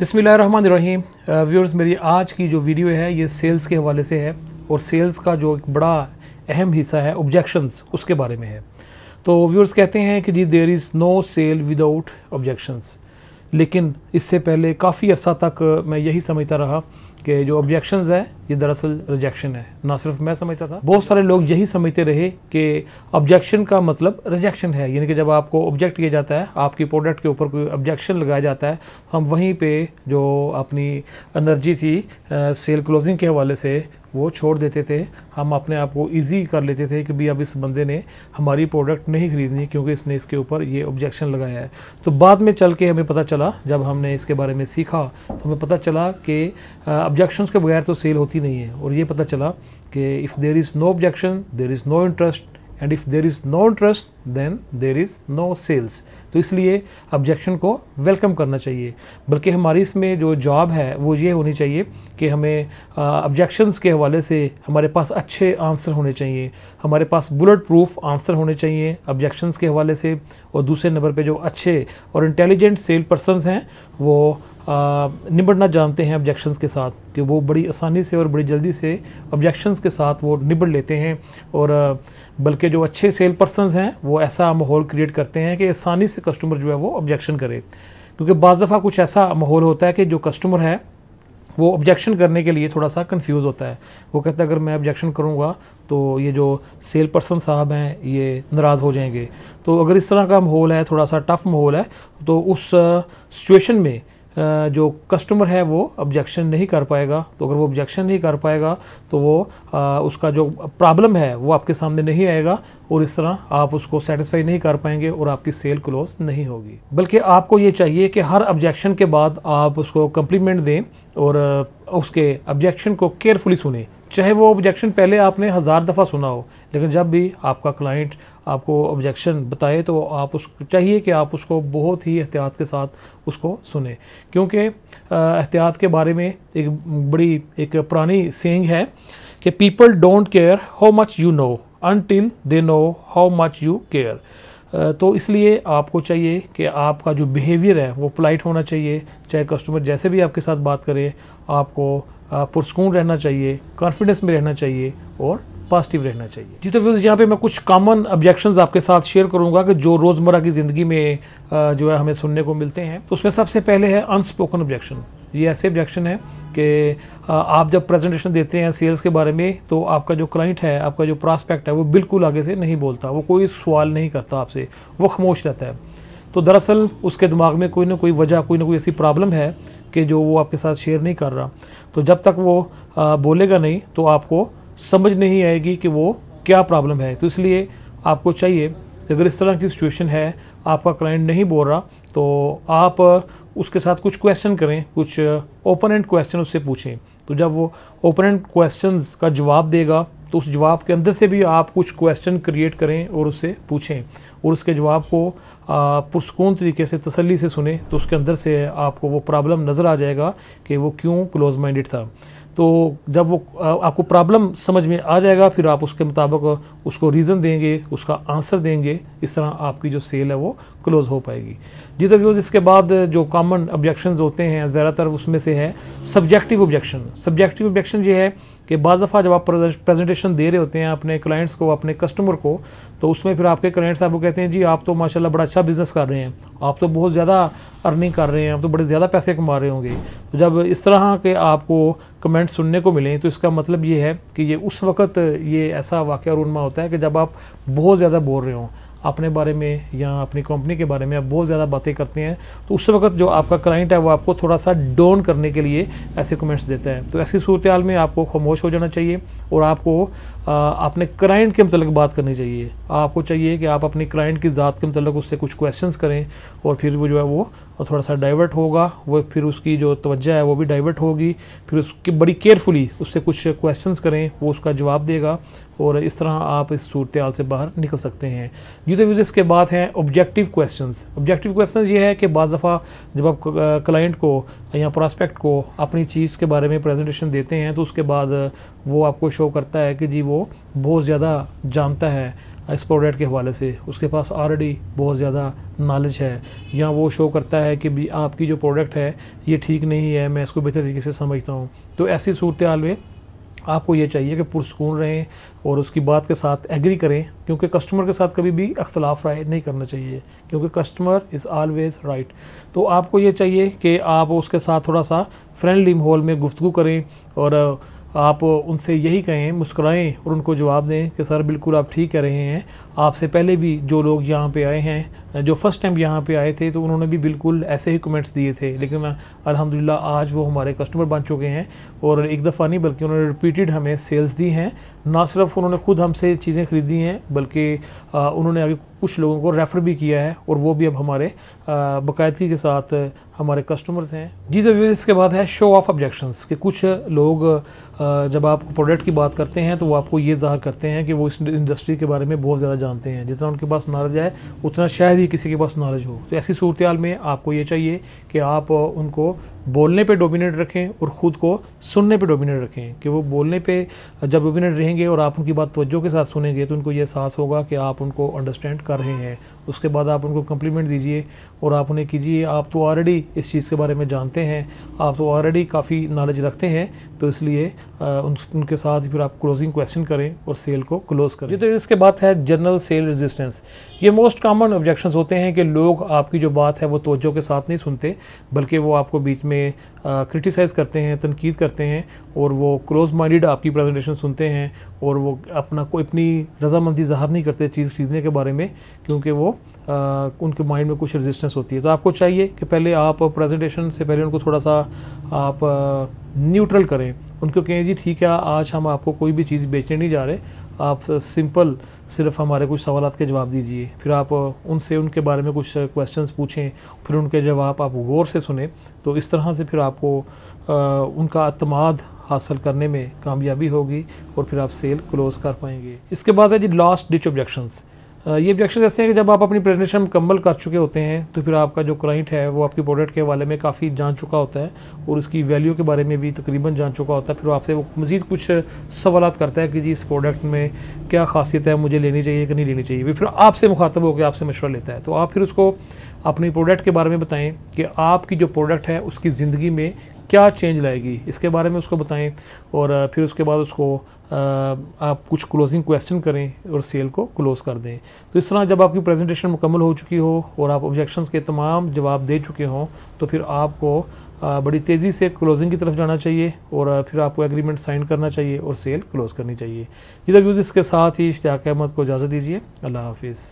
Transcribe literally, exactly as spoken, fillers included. बिस्मिल्लाहिर्रहमानिर्रहीम व्यूअर्स, मेरी आज की जो वीडियो है ये सेल्स के हवाले से है और सेल्स का जो एक बड़ा अहम हिस्सा है ऑब्जेक्शंस, उसके बारे में है। तो व्यूअर्स कहते हैं कि जी there is no sale without objections, लेकिन इससे पहले काफ़ी अर्सा तक मैं यही समझता रहा कि जो ऑब्जेक्शंस है ये दरअसल रिजेक्शन है। ना सिर्फ मैं समझता था, बहुत सारे लोग यही समझते रहे कि ऑब्जेक्शन का मतलब रिजेक्शन है, यानी कि जब आपको ऑब्जेक्ट किया जाता है, आपकी प्रोडक्ट के ऊपर कोई ऑब्जेक्शन लगाया जाता है, हम वहीं पे जो अपनी एनर्जी थी सेल क्लोजिंग के हवाले से वो छोड़ देते थे। हम अपने आप को ईजी कर लेते थे कि भी अब इस बंदे ने हमारी प्रोडक्ट नहीं ख़रीदनी क्योंकि इसने इसके ऊपर ये ऑब्जेक्शन लगाया है। तो बाद में चल के हमें पता चला, जब हमने इसके बारे में सीखा तो हमें पता चला कि ऑब्जेक्शंस के बगैर तो सेल होती नहीं है। और ये पता चला कि if there is no objection there is no interest and if there is no interest then there is no sales. तो इसलिए ऑब्जेक्शन को वेलकम करना चाहिए, बल्कि हमारी इसमें जो जॉब है वो ये होनी चाहिए कि हमें ऑब्जेक्शंस के हवाले से हमारे पास अच्छे आंसर होने चाहिए, हमारे पास बुलेट प्रूफ आंसर होने चाहिए ऑब्जेक्शंस के हवाले से। और दूसरे नंबर पे जो अच्छे और इंटेलिजेंट सेल पर्सनस हैं वो निबटना जानते हैं ऑब्जेक्शंस के साथ, कि वो बड़ी आसानी से और बड़ी जल्दी से ऑब्जेक्शंस के साथ वो निबट लेते हैं। और बल्कि जो अच्छे सेल पर्सनस हैं वो ऐसा माहौल क्रिएट करते हैं कि आसानी से कस्टमर जो है वो ऑब्जेक्शन करे, क्योंकि बाज़ दफ़ा कुछ ऐसा माहौल होता है कि जो कस्टमर है वो ऑब्जेक्शन करने के लिए थोड़ा सा कंफ्यूज होता है। वो कहता है अगर मैं ऑब्जेक्शन करूँगा तो ये जो सेल पर्सन साहब हैं ये नाराज़ हो जाएंगे। तो अगर इस तरह का माहौल है, थोड़ा सा टफ माहौल है, तो उस सिचुएशन में जो कस्टमर है वो ऑब्जेक्शन नहीं कर पाएगा। तो अगर वो ऑब्जेक्शन नहीं कर पाएगा तो वो आ, उसका जो प्रॉब्लम है वो आपके सामने नहीं आएगा और इस तरह आप उसको सेटिस्फाई नहीं कर पाएंगे और आपकी सेल क्लोज नहीं होगी। बल्कि आपको ये चाहिए कि हर ऑब्जेक्शन के बाद आप उसको कम्प्लीमेंट दें और उसके ऑब्जेक्शन को केयरफुली सुने, चाहे वो ऑब्जेक्शन पहले आपने हज़ार दफ़ा सुना हो, लेकिन जब भी आपका क्लाइंट आपको ऑब्जेक्शन बताए तो आप उस चाहिए कि आप उसको बहुत ही एहतियात के साथ उसको सुने, क्योंकि एहतियात के बारे में एक बड़ी एक पुरानी सेइंग है कि people don't care how much you know until they know how much you care. तो इसलिए आपको चाहिए कि आपका जो बिहेवियर है वो पोलाइट होना चाहिए, चाहे कस्टमर जैसे भी आपके साथ बात करे, आपको पुरस्कून रहना चाहिए, कॉन्फिडेंस में रहना चाहिए और पॉजिटिव रहना चाहिए। जी तो व्यूज़, यहाँ पे मैं कुछ कॉमन ऑब्जेक्शंस आपके साथ शेयर करूँगा कि जो रोज़मर्रा की ज़िंदगी में जो है हमें सुनने को मिलते हैं। तो उसमें सबसे पहले है अनस्पोकन ऑब्जेक्शन। ये ऐसे ऑब्जेक्शन है कि आप जब प्रेजेंटेशन देते हैं सेल्स के बारे में तो आपका जो क्लाइंट है, आपका जो प्रॉस्पेक्ट है, वो बिल्कुल आगे से नहीं बोलता, वो कोई सवाल नहीं करता आपसे, वो खामोश रहता है। तो दरअसल उसके दिमाग में कोई ना कोई वजह, कोई ना कोई ऐसी प्रॉब्लम है कि जो वो आपके साथ शेयर नहीं कर रहा। तो जब तक वो आ, बोलेगा नहीं तो आपको समझ नहीं आएगी कि वो क्या प्रॉब्लम है। तो इसलिए आपको चाहिए अगर इस तरह की सिचुएशन है, आपका क्लाइंट नहीं बोल रहा, तो आप उसके साथ कुछ क्वेश्चन करें, कुछ ओपन एंड क्वेश्चन उससे पूछें। तो जब वो ओपन एंड क्वेश्चंस का जवाब देगा तो उस जवाब के अंदर से भी आप कुछ क्वेश्चन क्रिएट करें और उससे पूछें और उसके जवाब को पुरसकून तरीके से तसल्ली से सुने, तो उसके अंदर से आपको वो प्रॉब्लम नज़र आ जाएगा कि वो क्यों क्लोज माइंडेड था। तो जब वो आपको प्रॉब्लम समझ में आ जाएगा फिर आप उसके मुताबिक उसको रीज़न देंगे, उसका आंसर देंगे, इस तरह आपकी जो सेल है वो क्लोज़ हो पाएगी। जी तो व्यूज़, इसके बाद जो कॉमन ऑब्जेक्शंस होते हैं ज़्यादातर उसमें से है सब्जेक्टिव ऑब्जेक्शन। सब्जेक्टिव ऑब्जेक्शन ये है कि बाज़ दफ़ा जब आप प्रेजेंटेशन दे रहे होते हैं अपने क्लाइंट्स को, अपने कस्टमर को, तो उसमें फिर आपके क्लाइंट्स आपको कहते हैं जी आप तो माशाल्लाह बड़ा अच्छा बिज़नेस कर रहे हैं, आप तो बहुत ज़्यादा अर्निंग कर रहे हैं, आप तो बड़े ज़्यादा पैसे कमा रहे होंगे। तो जब इस तरह के आपको कमेंट्स सुनने को मिलें तो इसका मतलब ये है कि ये उस वक्त ये ऐसा वाक़या रूनमा होता है कि जब आप बहुत ज़्यादा बोल रहे हों, अपने बारे में या अपनी कंपनी के बारे में आप बहुत ज़्यादा बातें करते हैं, तो उस वक्त जो आपका क्लाइंट है वो आपको थोड़ा सा डाउन करने के लिए ऐसे कमेंट्स देता है। तो ऐसी सूरत हाल में आपको खामोश हो जाना चाहिए और आपको अपने क्लाइंट के मतलब बात करनी चाहिए। आपको चाहिए कि आप अपने क्लाइंट की ज़ात के मतलब उससे कुछ क्वेश्चंस करें और फिर वो जो है वो थोड़ा सा डाइवर्ट होगा, वो फिर उसकी जो तवज्जो है वो भी डाइवर्ट होगी, फिर उसकी बड़ी केयरफुली उससे कुछ क्वेश्चंस करें, वो उसका जवाब देगा और इस तरह आप इस सूरत हाल से बाहर निकल सकते हैं। जी तो व्यूज़, इसके बाद हैं ऑब्जेक्टिव क्वेश्चंस। ऑब्जेक्टिव क्वेश्चंस ये है कि बाज़ दफ़ा जब आप क्लाइंट को या प्रोस्पेक्ट को अपनी चीज़ के बारे में प्रेजेंटेशन देते हैं तो उसके बाद वो आपको शो करता है कि जी वो बहुत ज़्यादा जानता है, एक्सपोर्ट के हवाले से उसके पास ऑलरेडी बहुत ज़्यादा नॉलेज है, या वो शो करता है कि भी आपकी जो प्रोडक्ट है ये ठीक नहीं है, मैं इसको बेहतर तरीके से समझता हूँ। तो ऐसी सूरत हाल में आपको ये चाहिए कि पुरसकून रहें और उसकी बात के साथ एग्री करें, क्योंकि कस्टमर के साथ कभी भी अख्तलाफ राय नहीं करना चाहिए, क्योंकि कस्टमर इज़ ऑलवेज़ राइट। तो आपको ये चाहिए कि आप उसके साथ थोड़ा सा फ्रेंडली माहौल में गुफ्तगू करें और आप उनसे यही कहें, मुस्कुराएं और उनको जवाब दें कि सर बिल्कुल आप ठीक कह रहे हैं। आपसे पहले भी जो लोग यहाँ पे आए हैं, जो फ़र्स्ट टाइम यहाँ पे आए थे, तो उन्होंने भी बिल्कुल ऐसे ही कमेंट्स दिए थे, लेकिन अल्हम्दुलिल्लाह आज वो हमारे कस्टमर बन चुके हैं और एक दफ़ा नहीं बल्कि उन्होंने रिपीटेड हमें सेल्स दी हैं। ना सिर्फ उन्होंने ख़ुद हमसे चीज़ें ख़रीदी हैं बल्कि उन्होंने अभी कुछ लोगों को रेफ़र भी किया है और वो भी अब हमारे बाकायदगी के साथ हमारे कस्टमर्स हैं जी। तो इसके बाद है शो ऑफ ऑब्जेक्शंस, कि कुछ लोग जब आप प्रोडक्ट की बात करते हैं तो वो आपको ये ज़ाहिर करते हैं कि वो इस इंडस्ट्री के बारे में बहुत ज़्यादा जानते हैं, जितना उनके पास नॉलेज है उतना शायद ही किसी के पास नॉलेज हो। तो ऐसी सूरत हाल में आपको ये चाहिए कि आप उनको बोलने पे डोमिनेट रखें और ख़ुद को सुनने पे डोमिनेट रखें, कि वो बोलने पे जब डोमिनेट रहेंगे और आप उनकी बात तवज्जो के साथ सुनेंगे तो उनको ये एहसास होगा कि आप उनको अंडरस्टैंड कर रहे हैं। उसके बाद आप उनको कम्प्लीमेंट दीजिए और आप उन्हें कीजिए, आप तो ऑलरेडी इस चीज़ के बारे में जानते हैं, आप तो ऑलरेडी काफ़ी नॉलेज रखते हैं, तो इसलिए उन, उनके साथ फिर आप क्लोजिंग क्वेश्चन करें और सेल को क्लोज़ करें। तो इसके बाद है जनरल सेल रेजिस्टेंस। ये मोस्ट कॉमन ऑब्जेक्शंस होते हैं कि लोग आपकी जो बात है वो तवज्जो के साथ नहीं सुनते, बल्कि वो आपको बीच में क्रिटिसाइज़ करते हैं, तनकीद करते हैं और वो क्लोज माइंडेड आपकी प्रेजेंटेशन सुनते हैं और वो अपना कोई अपनी रजामंदी ज़ाहिर नहीं करते चीज़ खरीदने के बारे में, क्योंकि वो आ, उनके माइंड में कुछ रेजिस्टेंस होती है। तो आपको चाहिए कि पहले आप प्रेजेंटेशन से पहले उनको थोड़ा सा आप न्यूट्रल करें, उनको कहें जी ठीक है आज हम आपको कोई भी चीज़ बेचने नहीं जा रहे, आप सिंपल सिर्फ हमारे कुछ सवाल के जवाब दीजिए। फिर आप उनसे उनके बारे में कुछ क्वेश्चंस पूछें, फिर उनके जवाब आप गौर से सुने, तो इस तरह से फिर आपको आ, उनका अतमाद हासिल करने में कामयाबी होगी और फिर आप सेल क्लोज़ कर पाएंगे। इसके बाद है जी लास्ट डिच ऑब्जेक्शंस। ये ऑब्जेक्शन ऐसे हैं कि जब आप अपनी प्रेजेंटेशन मुकम्मल कर चुके होते हैं तो फिर आपका जो क्लाइंट है वो आपकी प्रोडक्ट के हवाले में काफ़ी जान चुका होता है और उसकी वैल्यू के बारे में भी तकरीबन जान चुका होता है, फिर आपसे वो मज़ीद कुछ सवाल करता है कि जी इस प्रोडक्ट में क्या खासियत है, मुझे लेनी चाहिए कि नहीं लेनी चाहिए। फिर आपसे मुखातब होकर आपसे मशवरा लेता है, तो आप फिर उसको अपनी प्रोडक्ट के बारे में बताएं कि आपकी जो प्रोडक्ट है उसकी ज़िंदगी में क्या चेंज लाएगी, इसके बारे में उसको बताएं और फिर उसके बाद उसको आप कुछ क्लोजिंग क्वेश्चन करें और सेल को क्लोज़ कर दें। तो इस तरह जब आपकी प्रेजेंटेशन मुकम्मल हो चुकी हो और आप ऑब्जेक्शंस के तमाम जवाब दे चुके हों तो फिर आपको बड़ी तेज़ी से क्लोजिंग की तरफ जाना चाहिए और फिर आपको एग्रीमेंट साइन करना चाहिए और सेल क्लोज़ करनी चाहिए। ये रिव्यूज़ इसके साथ ही इश्तियाक अहमद को इजाज़त दीजिए। अल्लाह हाफिज़।